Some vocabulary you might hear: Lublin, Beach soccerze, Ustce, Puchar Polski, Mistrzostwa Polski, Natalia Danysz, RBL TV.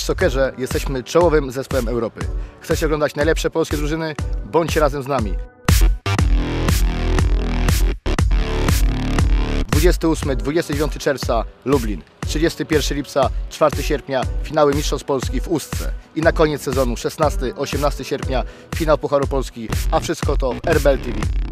Beach Soccerze jesteśmy czołowym zespołem Europy. Chcecie oglądać najlepsze polskie drużyny? Bądźcie razem z nami. 28-29 czerwca Lublin, 31 lipca, 4 sierpnia finały Mistrzostw Polski w Ustce i na koniec sezonu 16-18 sierpnia finał Pucharu Polski, a wszystko to w RBL TV.